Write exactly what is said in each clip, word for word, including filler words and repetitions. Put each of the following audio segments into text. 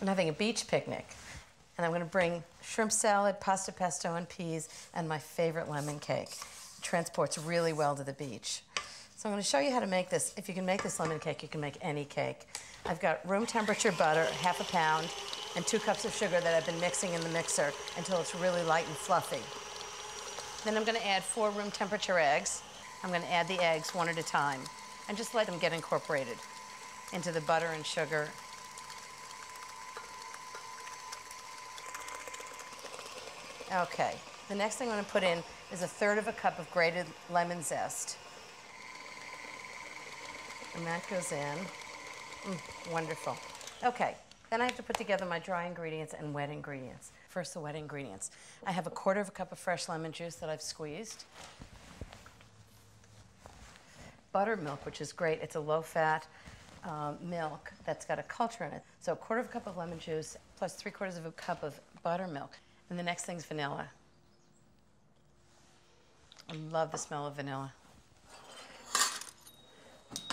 I'm having a beach picnic, and I'm going to bring shrimp salad, pasta pesto, and peas, and my favorite lemon cake. It transports really well to the beach. So I'm going to show you how to make this. If you can make this lemon cake, you can make any cake. I've got room temperature butter, half a pound, and two cups of sugar that I've been mixing in the mixer until it's really light and fluffy. Then I'm going to add four room temperature eggs. I'm going to add the eggs one at a time and just let them get incorporated into the butter and sugar. Okay, the next thing I'm going to put in is a third of a cup of grated lemon zest. And that goes in. Mm, wonderful. Okay, then I have to put together my dry ingredients and wet ingredients. First, the wet ingredients. I have a quarter of a cup of fresh lemon juice that I've squeezed. Buttermilk, which is great. It's a low-fat um, milk that's got a culture in it. So a quarter of a cup of lemon juice plus three quarters of a cup of buttermilk. And the next thing's vanilla. I love the smell of vanilla.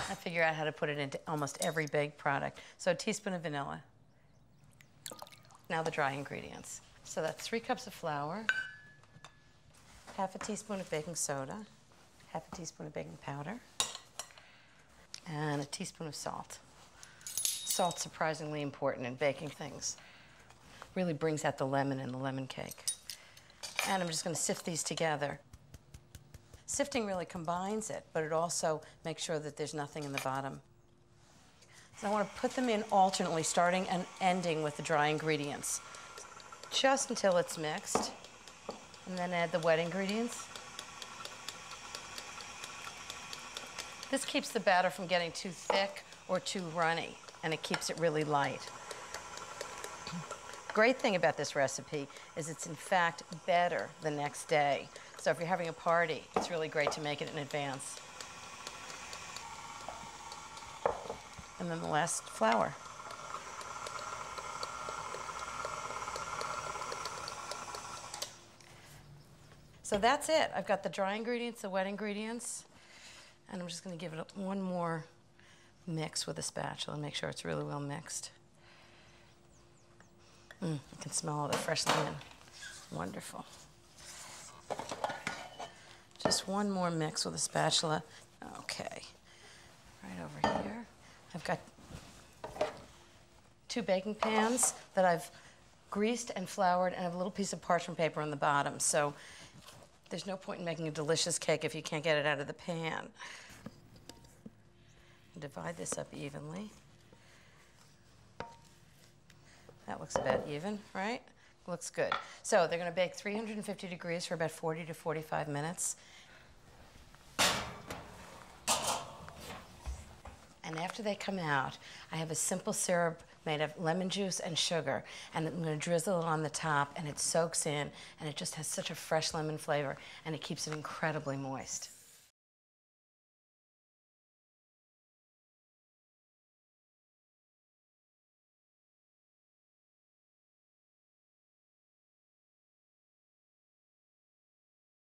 I figure out how to put it into almost every baked product. So a teaspoon of vanilla. Now the dry ingredients. So that's three cups of flour, half a teaspoon of baking soda, half a teaspoon of baking powder, and a teaspoon of salt. Salt's surprisingly important in baking things. Really brings out the lemon in the lemon cake. And I'm just going to sift these together. Sifting really combines it, but it also makes sure that there's nothing in the bottom. So I want to put them in alternately, starting and ending with the dry ingredients, just until it's mixed. And then add the wet ingredients. This keeps the batter from getting too thick or too runny, and it keeps it really light. The great thing about this recipe is it's in fact better the next day. So if you're having a party, it's really great to make it in advance. And then the last, flour. So that's it. I've got the dry ingredients, the wet ingredients, and I'm just going to give it one more mix with a spatula and make sure it's really well mixed. Mm, you can smell all the fresh lemon. Wonderful. Just one more mix with a spatula. Okay. Right over here. I've got two baking pans that I've greased and floured, and I have a little piece of parchment paper on the bottom. So there's no point in making a delicious cake if you can't get it out of the pan. Divide this up evenly. That looks about even, right? Looks good. So they're going to bake three hundred fifty degrees for about forty to forty-five minutes. And after they come out, I have a simple syrup made of lemon juice and sugar, and I'm going to drizzle it on the top, and it soaks in, and it just has such a fresh lemon flavor, and it keeps it incredibly moist.